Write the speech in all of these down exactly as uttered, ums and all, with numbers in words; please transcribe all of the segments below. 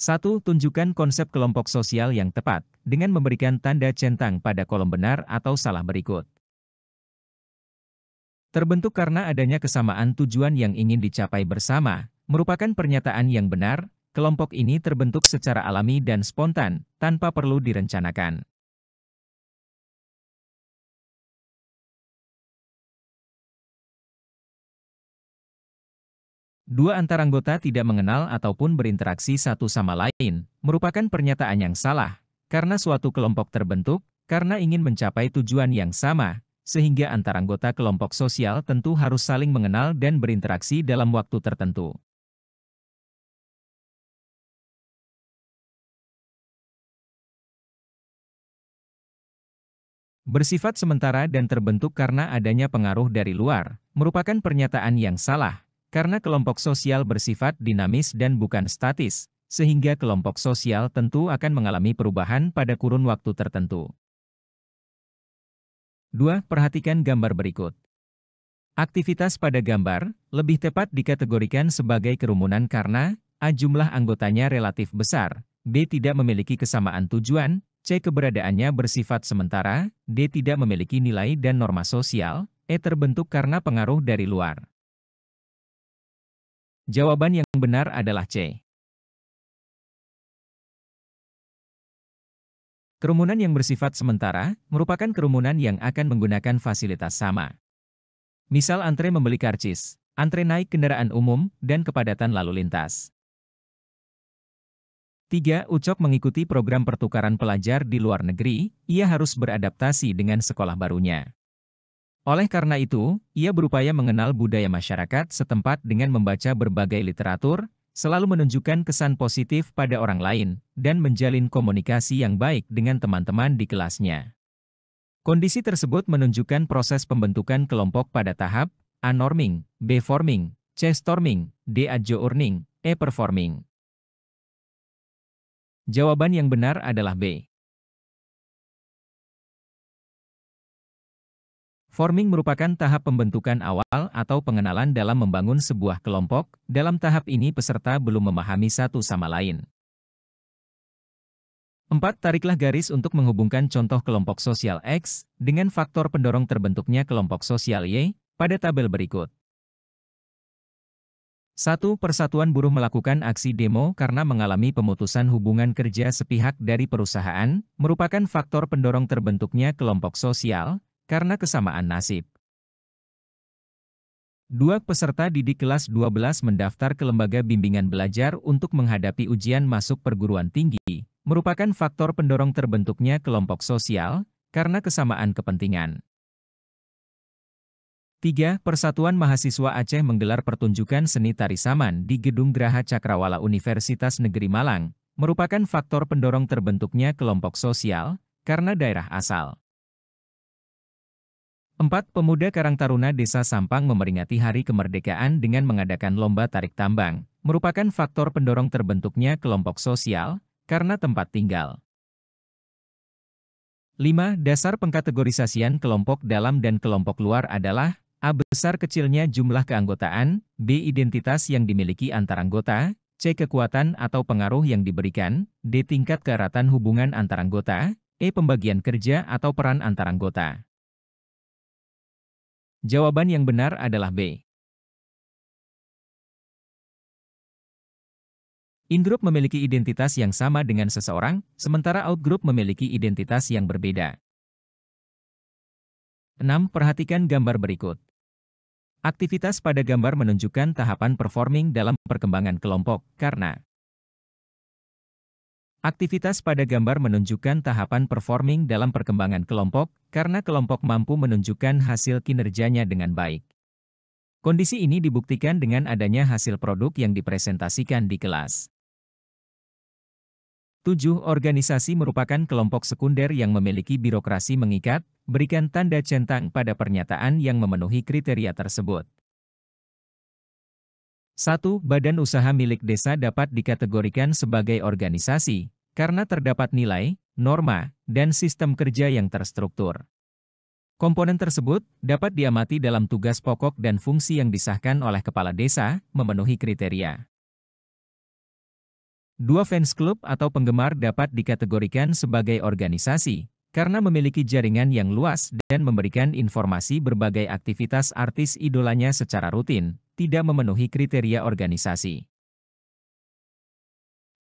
satu. Tunjukkan konsep kelompok sosial yang tepat, dengan memberikan tanda centang pada kolom benar atau salah berikut. Terbentuk karena adanya kesamaan tujuan yang ingin dicapai bersama, merupakan pernyataan yang benar, kelompok ini terbentuk secara alami dan spontan, tanpa perlu direncanakan. Dua. Antara anggota tidak mengenal ataupun berinteraksi satu sama lain, merupakan pernyataan yang salah, karena suatu kelompok terbentuk, karena ingin mencapai tujuan yang sama, sehingga antara anggota kelompok sosial tentu harus saling mengenal dan berinteraksi dalam waktu tertentu. Bersifat sementara dan terbentuk karena adanya pengaruh dari luar, merupakan pernyataan yang salah. Karena kelompok sosial bersifat dinamis dan bukan statis, sehingga kelompok sosial tentu akan mengalami perubahan pada kurun waktu tertentu. Dua. Perhatikan gambar berikut. Aktivitas pada gambar lebih tepat dikategorikan sebagai kerumunan karena A. jumlah anggotanya relatif besar, B. tidak memiliki kesamaan tujuan, C. keberadaannya bersifat sementara, D. tidak memiliki nilai dan norma sosial, E. terbentuk karena pengaruh dari luar. Jawaban yang benar adalah C. Kerumunan yang bersifat sementara merupakan kerumunan yang akan menggunakan fasilitas sama. Misal antre membeli karcis, antre naik kendaraan umum, dan kepadatan lalu lintas. Tiga. Ucok mengikuti program pertukaran pelajar di luar negeri, ia harus beradaptasi dengan sekolah barunya. Oleh karena itu, ia berupaya mengenal budaya masyarakat setempat dengan membaca berbagai literatur, selalu menunjukkan kesan positif pada orang lain, dan menjalin komunikasi yang baik dengan teman-teman di kelasnya. Kondisi tersebut menunjukkan proses pembentukan kelompok pada tahap A. norming, B. forming, C. storming, D. adjourning, E. performing. Jawaban yang benar adalah B. Forming merupakan tahap pembentukan awal atau pengenalan dalam membangun sebuah kelompok. Dalam tahap ini peserta belum memahami satu sama lain. Empat. Tariklah garis untuk menghubungkan contoh kelompok sosial X dengan faktor pendorong terbentuknya kelompok sosial Y pada tabel berikut. Satu. Persatuan buruh melakukan aksi demo karena mengalami pemutusan hubungan kerja sepihak dari perusahaan, merupakan faktor pendorong terbentuknya kelompok sosial karena kesamaan nasib. Dua. Peserta didik kelas dua belas mendaftar ke lembaga bimbingan belajar untuk menghadapi ujian masuk perguruan tinggi, merupakan faktor pendorong terbentuknya kelompok sosial, karena kesamaan kepentingan. Tiga. Persatuan Mahasiswa Aceh menggelar pertunjukan seni tari saman di Gedung Graha Cakrawala Universitas Negeri Malang, merupakan faktor pendorong terbentuknya kelompok sosial, karena daerah asal. Empat. Pemuda Karang Taruna Desa Sampang memperingati Hari Kemerdekaan dengan mengadakan lomba tarik tambang, merupakan faktor pendorong terbentuknya kelompok sosial, karena tempat tinggal. Lima. Dasar pengkategorisasian kelompok dalam dan kelompok luar adalah A. besar kecilnya jumlah keanggotaan, B. identitas yang dimiliki antar anggota, C. kekuatan atau pengaruh yang diberikan, D. tingkat keeratan hubungan antar anggota, E. pembagian kerja atau peran antar anggota. Jawaban yang benar adalah B. In-group memiliki identitas yang sama dengan seseorang, sementara out-group memiliki identitas yang berbeda. Enam. Perhatikan gambar berikut. Aktivitas pada gambar menunjukkan tahapan performing dalam perkembangan kelompok, karena Aktivitas pada gambar menunjukkan tahapan performing dalam perkembangan kelompok, karena kelompok mampu menunjukkan hasil kinerjanya dengan baik. Kondisi ini dibuktikan dengan adanya hasil produk yang dipresentasikan di kelas. Tujuh. Organisasi merupakan kelompok sekunder yang memiliki birokrasi mengikat, berikan tanda centang pada pernyataan yang memenuhi kriteria tersebut. Satu. Badan usaha milik desa dapat dikategorikan sebagai organisasi, karena terdapat nilai, norma, dan sistem kerja yang terstruktur. Komponen tersebut dapat diamati dalam tugas pokok dan fungsi yang disahkan oleh kepala desa, memenuhi kriteria. Dua fans klub atau penggemar dapat dikategorikan sebagai organisasi, karena memiliki jaringan yang luas dan memberikan informasi berbagai aktivitas artis idolanya secara rutin, tidak memenuhi kriteria organisasi.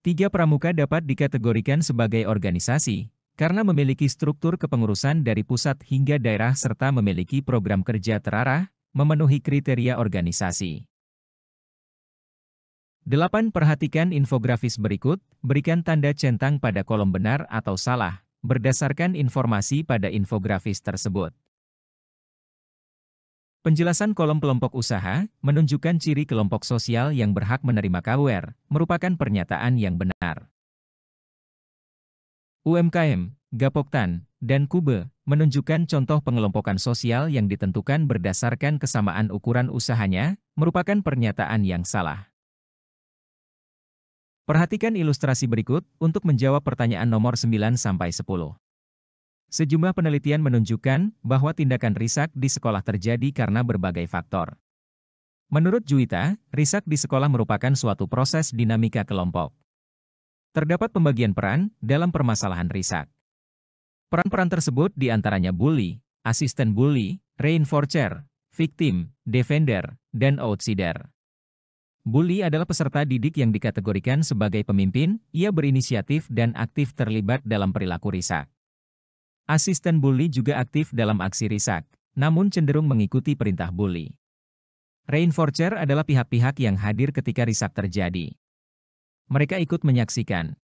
Tiga Pramuka dapat dikategorikan sebagai organisasi, karena memiliki struktur kepengurusan dari pusat hingga daerah serta memiliki program kerja terarah, memenuhi kriteria organisasi. delapan Perhatikan infografis berikut, berikan tanda centang pada kolom benar atau salah, berdasarkan informasi pada infografis tersebut. Penjelasan kolom kelompok usaha, menunjukkan ciri kelompok sosial yang berhak menerima K W R, merupakan pernyataan yang benar. U M K M, Gapoktan, dan Kube, menunjukkan contoh pengelompokan sosial yang ditentukan berdasarkan kesamaan ukuran usahanya, merupakan pernyataan yang salah. Perhatikan ilustrasi berikut untuk menjawab pertanyaan nomor sembilan sampai sepuluh. Sejumlah penelitian menunjukkan bahwa tindakan risak di sekolah terjadi karena berbagai faktor. Menurut Juwita, risak di sekolah merupakan suatu proses dinamika kelompok. Terdapat pembagian peran dalam permasalahan risak. Peran-peran tersebut diantaranya bully, asisten bully, reinforcer, victim, defender, dan outsider. Bully adalah peserta didik yang dikategorikan sebagai pemimpin, ia berinisiatif dan aktif terlibat dalam perilaku risak. Asisten bully juga aktif dalam aksi risak, namun cenderung mengikuti perintah bully. Reinforcer adalah pihak-pihak yang hadir ketika risak terjadi. Mereka ikut menyaksikan,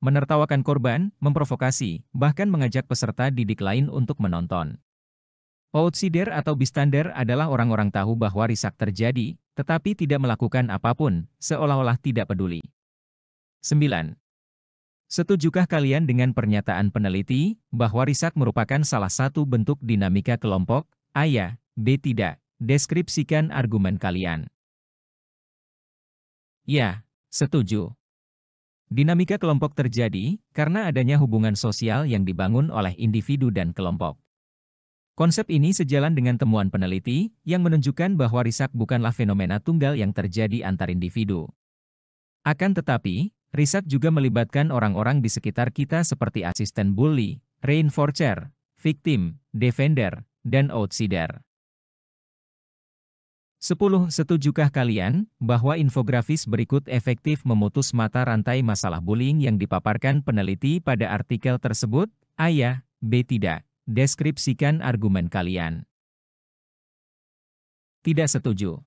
menertawakan korban, memprovokasi, bahkan mengajak peserta didik lain untuk menonton. Outsider atau bystander adalah orang-orang tahu bahwa risak terjadi, tetapi tidak melakukan apapun, seolah-olah tidak peduli. sembilan. Setujukah kalian dengan pernyataan peneliti, bahwa risak merupakan salah satu bentuk dinamika kelompok? A. Ya, B. Tidak. Deskripsikan argumen kalian. Ya, setuju. Dinamika kelompok terjadi, karena adanya hubungan sosial yang dibangun oleh individu dan kelompok. Konsep ini sejalan dengan temuan peneliti, yang menunjukkan bahwa risak bukanlah fenomena tunggal yang terjadi antar individu. Akan tetapi, risak juga melibatkan orang-orang di sekitar kita seperti asisten bully, reinforcer, victim, defender, dan outsider. sepuluh. Setujukah kalian, bahwa infografis berikut efektif memutus mata rantai masalah bullying yang dipaparkan peneliti pada artikel tersebut? A. Ya, B. Tidak. Deskripsikan argumen kalian. Tidak setuju.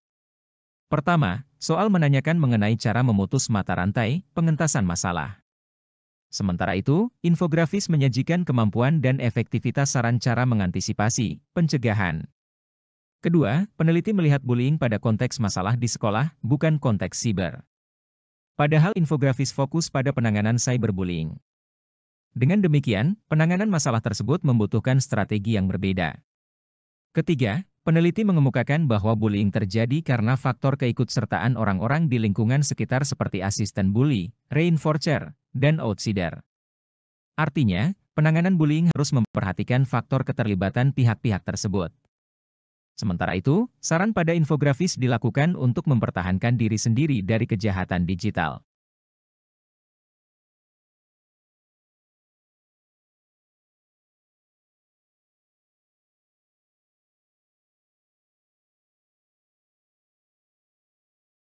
Pertama, soal menanyakan mengenai cara memutus mata rantai pengentasan masalah. Sementara itu, infografis menyajikan kemampuan dan efektivitas saran cara mengantisipasi pencegahan. Kedua, peneliti melihat bullying pada konteks masalah di sekolah, bukan konteks siber. Padahal infografis fokus pada penanganan cyberbullying. Dengan demikian, penanganan masalah tersebut membutuhkan strategi yang berbeda. Ketiga, peneliti mengemukakan bahwa bullying terjadi karena faktor keikutsertaan orang-orang di lingkungan sekitar seperti asisten bully, reinforcer, dan outsider. Artinya, penanganan bullying harus memperhatikan faktor keterlibatan pihak-pihak tersebut. Sementara itu, saran pada infografis dilakukan untuk mempertahankan diri sendiri dari kejahatan digital.